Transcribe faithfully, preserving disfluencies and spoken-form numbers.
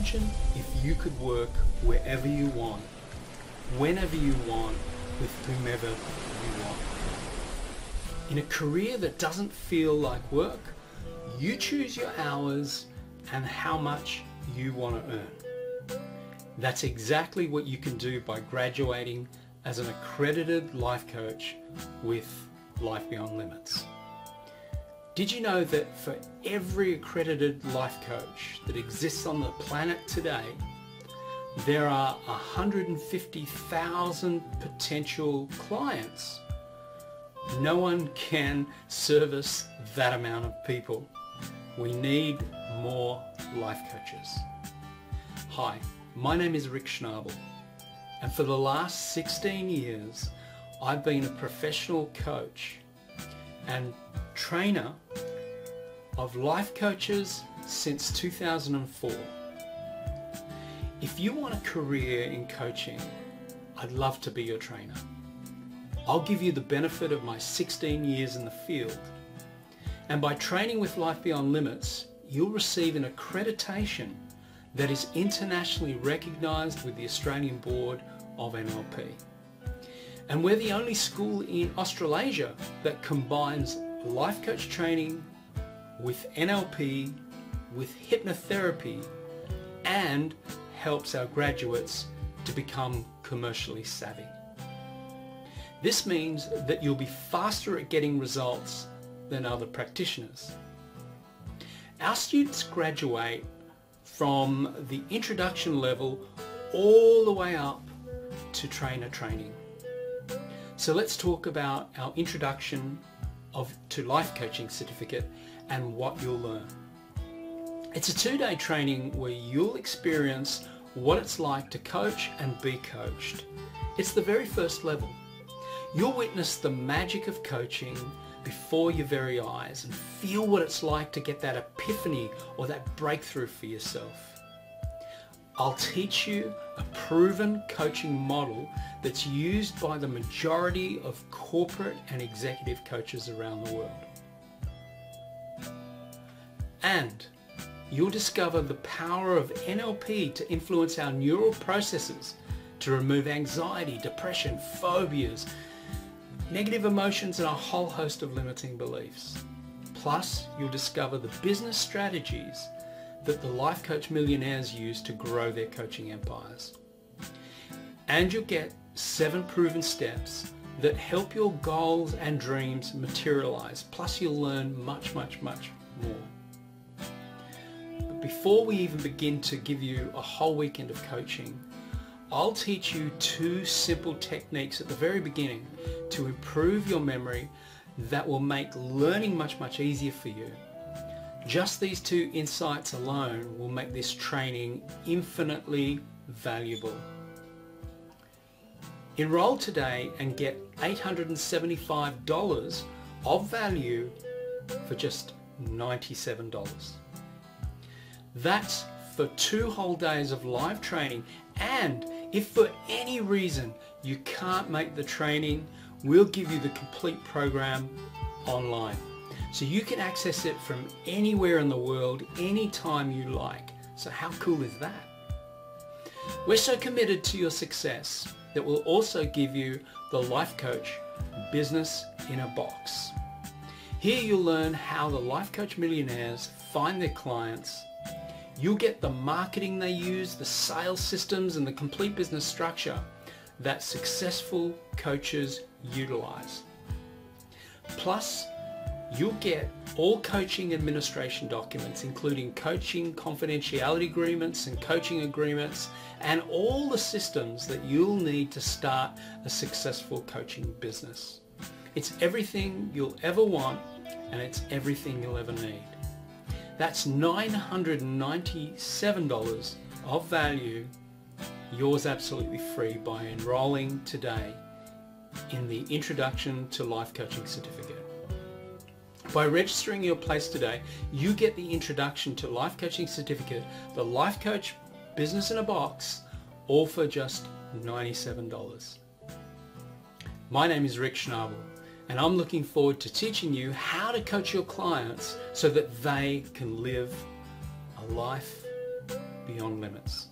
Imagine if you could work wherever you want, whenever you want, with whomever you want. In a career that doesn't feel like work, you choose your hours and how much you want to earn. That's exactly what you can do by graduating as an accredited life coach with Life Beyond Limits. Did you know that for every accredited life coach that exists on the planet today, there are one hundred fifty thousand potential clients? No one can service that amount of people. We need more life coaches. Hi, my name is Rick Schnabel, and for the last sixteen years, I've been a professional coach and trainer of life coaches since two thousand four. If you want a career in coaching, I'd love to be your trainer. I'll give you the benefit of my sixteen years in the field. And by training with Life Beyond Limits, you'll receive an accreditation that is internationally recognized with the Australian Board of N L P. And we're the only school in Australasia that combines life coach training with N L P, with hypnotherapy, and helps our graduates to become commercially savvy. This means that you'll be faster at getting results than other practitioners. Our students graduate from the introduction level all the way up to trainer training. So let's talk about our introduction of, to life coaching certificate and what you'll learn. It's a two-day training where you'll experience what it's like to coach and be coached. It's the very first level. You'll witness the magic of coaching before your very eyes and feel what it's like to get that epiphany or that breakthrough for yourself. I'll teach you a proven coaching model that's used by the majority of corporate and executive coaches around the world. And you'll discover the power of N L P to influence our neural processes to remove anxiety, depression, phobias, negative emotions, and a whole host of limiting beliefs. Plus, you'll discover the business strategies that the life coach millionaires use to grow their coaching empires. And you'll get seven proven steps that help your goals and dreams materialize. Plus, you'll learn much, much, much more. But before we even begin to give you a whole weekend of coaching, I'll teach you two simple techniques at the very beginning to improve your memory that will make learning much, much easier for you. Just these two insights alone will make this training infinitely valuable. Enroll today and get eight hundred seventy-five dollars of value for just ninety-seven dollars. That's for two whole days of live training. And if for any reason you can't make the training, we'll give you the complete program online. So you can access it from anywhere in the world, anytime you like. So how cool is that? We're so committed to your success that we'll also give you the Life Coach Business in a Box. Here you'll learn how the Life Coach millionaires find their clients. You'll get the marketing they use, the sales systems, and the complete business structure that successful coaches utilize. Plus, you'll get all coaching administration documents, including coaching confidentiality agreements and coaching agreements, and all the systems that you'll need to start a successful coaching business. It's everything you'll ever want, and it's everything you'll ever need. That's nine hundred ninety-seven dollars of value, yours absolutely free by enrolling today in the Introduction to Life Coaching Certificate. By registering your place today, you get the Introduction to Life Coaching Certificate, the Life Coach Business in a Box, all for just ninety-seven dollars. My name is Rick Schnabel, and I'm looking forward to teaching you how to coach your clients so that they can live a life Beyond Limits.